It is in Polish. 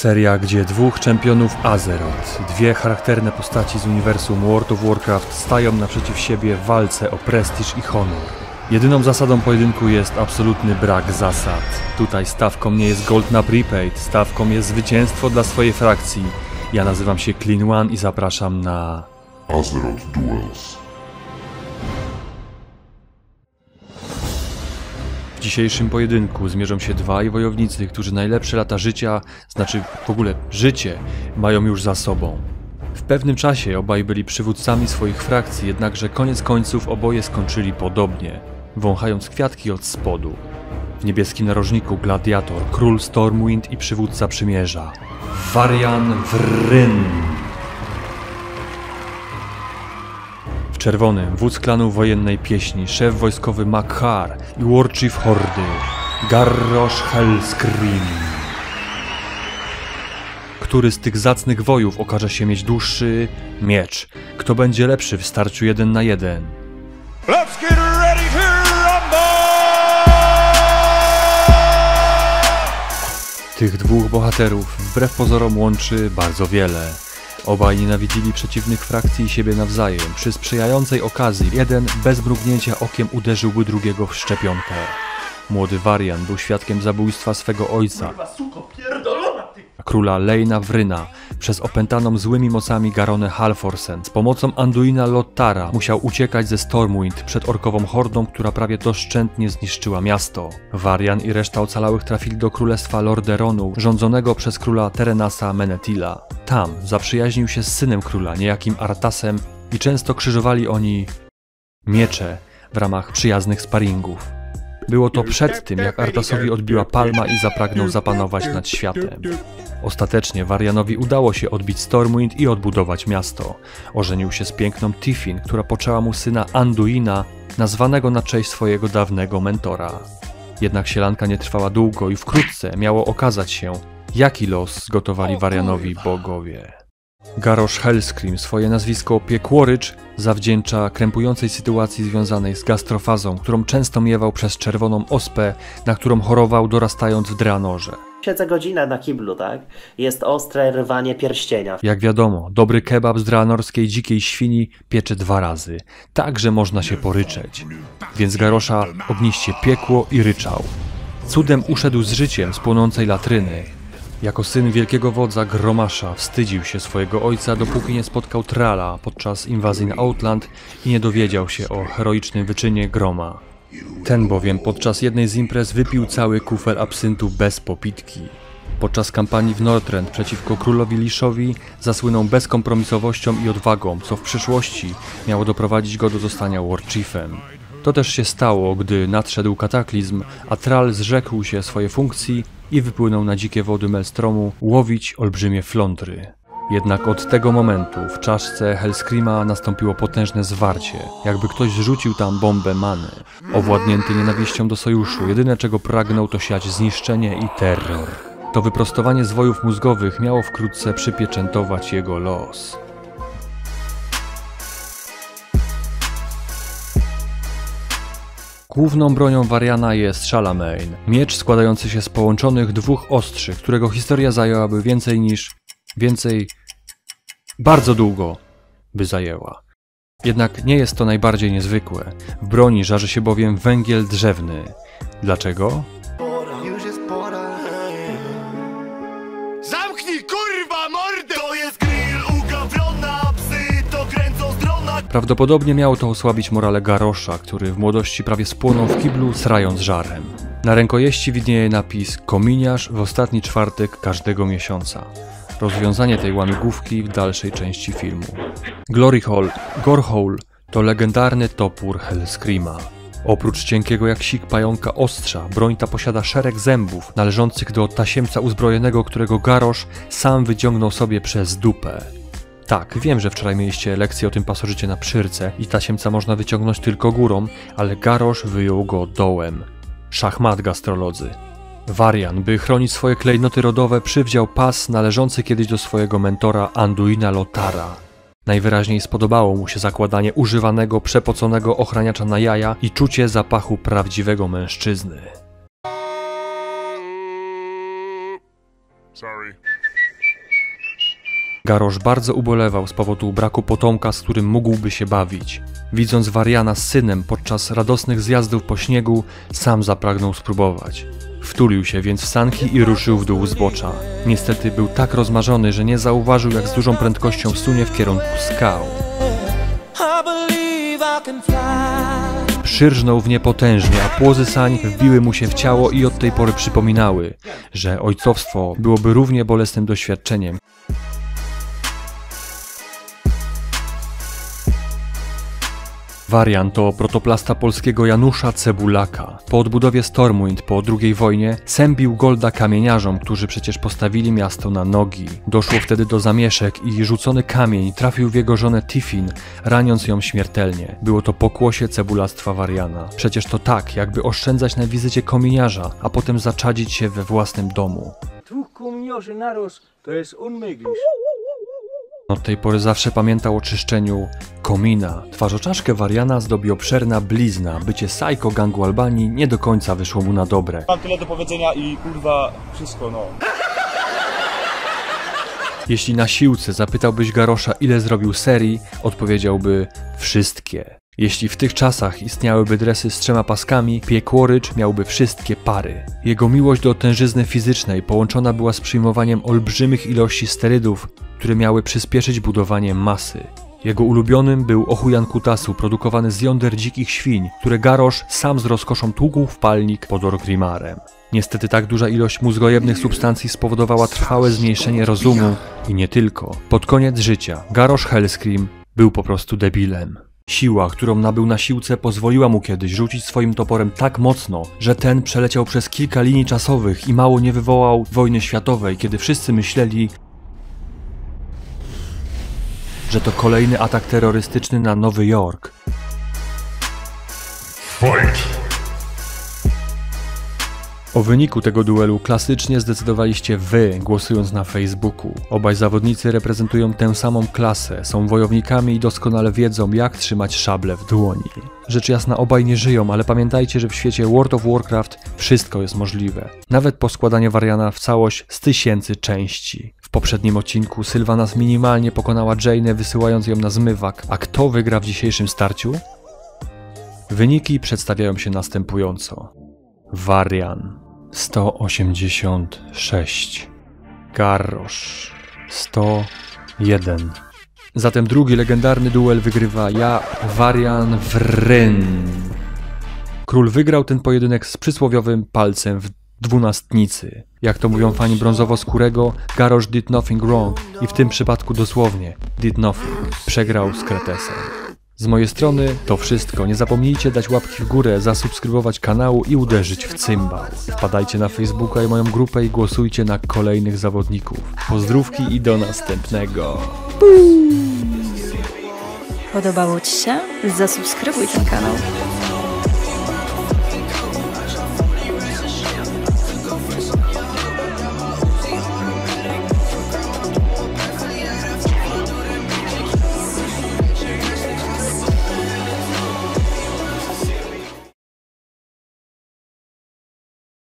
Seria, gdzie dwóch czempionów Azeroth, dwie charakterne postaci z uniwersum World of Warcraft stają naprzeciw siebie w walce o prestiż i honor. Jedyną zasadą pojedynku jest absolutny brak zasad. Tutaj stawką nie jest gold na prepaid, stawką jest zwycięstwo dla swojej frakcji. Ja nazywam się Clean One i zapraszam na... Azeroth Duels. W dzisiejszym pojedynku zmierzą się dwaj wojownicy, którzy najlepsze lata życia, znaczy w ogóle życie, mają już za sobą. W pewnym czasie obaj byli przywódcami swoich frakcji, jednakże koniec końców oboje skończyli podobnie, wąchając kwiatki od spodu. W niebieskim narożniku gladiator, król Stormwind i przywódca przymierza, Varian Wrynn. W czerwonym wódz klanu wojennej pieśni, szef wojskowy Makhar i warchief Hordy, Garrosh Hellscream. Który z tych zacnych wojów okaże się mieć dłuższy miecz? Kto będzie lepszy w starciu 1 na 1? Let's get ready to rumble! Tych dwóch bohaterów wbrew pozorom łączy bardzo wiele. Obaj nienawidzili przeciwnych frakcji i siebie nawzajem. Przy sprzyjającej okazji jeden bez mrugnięcia okiem uderzyłby drugiego w szczepionkę. Młody Varian był świadkiem zabójstwa swego ojca, króla Lejna Wryna, przez opętaną złymi mocami Garonę Halforcen. Z pomocą Anduina Lothara musiał uciekać ze Stormwind przed orkową hordą, która prawie doszczętnie zniszczyła miasto. Varian i reszta ocalałych trafili do królestwa Lordaeronu, rządzonego przez króla Terenasa Menethila. Tam zaprzyjaźnił się z synem króla, niejakim Arthasem, i często krzyżowali oni miecze w ramach przyjaznych sparingów. Było to przed tym, jak Arthasowi odbiła palma i zapragnął zapanować nad światem. Ostatecznie Varianowi udało się odbić Stormwind i odbudować miasto. Ożenił się z piękną Tiffin, która poczęła mu syna Anduina, nazwanego na cześć swojego dawnego mentora. Jednak sielanka nie trwała długo i wkrótce miało okazać się, jaki los zgotowali Varianowi bogowie. Garrosh Hellscream swoje nazwisko Piekłorycz zawdzięcza krępującej sytuacji związanej z gastrofazą, którą często miewał przez czerwoną ospę, na którą chorował dorastając w Draenorze. Siedzę godzinę na kiblu, tak? Jest ostre rwanie pierścienia. Jak wiadomo, dobry kebab z draenorskiej dzikiej świni piecze 2 razy. Także można się poryczeć. Więc Garosza ogniście piekło i ryczał. Cudem uszedł z życiem z płonącej latryny. Jako syn wielkiego wodza Gromasza wstydził się swojego ojca, dopóki nie spotkał Thralla podczas inwazji na Outland i nie dowiedział się o heroicznym wyczynie Groma. Ten bowiem podczas jednej z imprez wypił cały kufel absyntu bez popitki. Podczas kampanii w Northrend przeciwko królowi Liszowi zasłynął bezkompromisowością i odwagą, co w przyszłości miało doprowadzić go do zostania warchiefem. To też się stało, gdy nadszedł kataklizm, a Thrall zrzekł się swojej funkcji i wypłynął na dzikie wody Maelstromu łowić olbrzymie flądry. Jednak od tego momentu w czaszce Hellscreama nastąpiło potężne zwarcie, jakby ktoś rzucił tam bombę many. Owładnięty nienawiścią do sojuszu, jedyne czego pragnął to siać zniszczenie i terror. To wyprostowanie zwojów mózgowych miało wkrótce przypieczętować jego los. Główną bronią Variana jest Shalamayne, miecz składający się z połączonych 2 ostrzy, którego historia zajęłaby bardzo długo by zajęła. Jednak nie jest to najbardziej niezwykłe. W broni żarzy się bowiem węgiel drzewny. Dlaczego? Już jest pora. Zamknij kurwa mordę! To jest grill, ugawlona, psy to kręcą z drona. Prawdopodobnie miało to osłabić morale Garosza, który w młodości prawie spłonął w kiblu, srając żarem. Na rękojeści widnieje napis "Kominiarz w ostatni czwartek każdego miesiąca". Rozwiązanie tej łamigłówki w dalszej części filmu. Glory Hole, Gore Hole, to legendarny topór Hellscreama. Oprócz cienkiego jak sik pająka ostrza, broń ta posiada szereg zębów należących do tasiemca uzbrojonego, którego Garrosh sam wyciągnął sobie przez dupę. Tak, wiem, że wczoraj mieliście lekcję o tym pasożycie na przyrce i tasiemca można wyciągnąć tylko górą, ale Garrosh wyjął go dołem. Szachmat, gastrolodzy. Varian, by chronić swoje klejnoty rodowe, przywdział pas należący kiedyś do swojego mentora Anduina Lothara. Najwyraźniej spodobało mu się zakładanie używanego, przepoconego ochraniacza na jaja i czucie zapachu prawdziwego mężczyzny. Sorry. Garrosh bardzo ubolewał z powodu braku potomka, z którym mógłby się bawić. Widząc Variana z synem podczas radosnych zjazdów po śniegu, sam zapragnął spróbować. Wtulił się więc w sanki i ruszył w dół zbocza. Niestety był tak rozmarzony, że nie zauważył, jak z dużą prędkością sunie w kierunku skał. Przyrżnął w nie potężnie, a płozy sań wbiły mu się w ciało i od tej pory przypominały, że ojcowstwo byłoby równie bolesnym doświadczeniem. Varian to protoplasta polskiego Janusza Cebulaka. Po odbudowie Stormwind po II wojnie sębił golda kamieniarzom, którzy przecież postawili miasto na nogi. Doszło wtedy do zamieszek i rzucony kamień trafił w jego żonę Tiffin, raniąc ją śmiertelnie. Było to pokłosie cebulactwa Variana. Przecież to tak, jakby oszczędzać na wizycie kominiarza, a potem zaczadzić się we własnym domu. Dwóch kominiarzy naraz to jest unmyglisz. Od tej pory zawsze pamiętał o czyszczeniu komina. Twarzoczaszkę Variana zdobi obszerna blizna. Bycie psycho gangu Albanii nie do końca wyszło mu na dobre. Mam tyle do powiedzenia i kurwa wszystko, no. Jeśli na siłce zapytałbyś Garosza, ile zrobił serii, odpowiedziałby wszystkie. Jeśli w tych czasach istniałyby dresy z 3 paskami, piekłorycz miałby wszystkie pary. Jego miłość do tężyzny fizycznej połączona była z przyjmowaniem olbrzymich ilości sterydów, które miały przyspieszyć budowanie masy. Jego ulubionym był ochujan kutasu produkowany z jąder dzikich świń, które Garrosh sam z rozkoszą tłukł w palnik pod Orgrimmarem. Niestety tak duża ilość mózgojebnych substancji spowodowała trwałe zmniejszenie rozumu i nie tylko. Pod koniec życia Garrosh Hellscream był po prostu debilem. Siła, którą nabył na siłce, pozwoliła mu kiedyś rzucić swoim toporem tak mocno, że ten przeleciał przez kilka linii czasowych i mało nie wywołał wojny światowej, kiedy wszyscy myśleli, że to kolejny atak terrorystyczny na Nowy Jork. Fight. O wyniku tego duelu klasycznie zdecydowaliście wy, głosując na Facebooku. Obaj zawodnicy reprezentują tę samą klasę, są wojownikami i doskonale wiedzą, jak trzymać szable w dłoni. Rzecz jasna obaj nie żyją, ale pamiętajcie, że w świecie World of Warcraft wszystko jest możliwe. Nawet poskładanie Variana w całość z 1000 części. W poprzednim odcinku Sylvanas minimalnie pokonała Jainę, wysyłając ją na zmywak. A kto wygra w dzisiejszym starciu? Wyniki przedstawiają się następująco. Varian 186, Garrosh 101. Zatem drugi legendarny duel wygrywa ja, Varian Wrynn. Król wygrał ten pojedynek z przysłowiowym palcem w dwunastnicy. Jak to mówią fani brązowo-skórego, Garrosh did nothing wrong i w tym przypadku dosłownie did nothing. Przegrał z Kretesem. Z mojej strony to wszystko. Nie zapomnijcie dać łapki w górę, zasubskrybować kanału i uderzyć w cymbał. Wpadajcie na Facebooka i moją grupę i głosujcie na kolejnych zawodników. Pozdrówki i do następnego. Podobało Ci się? Zasubskrybuj ten kanał.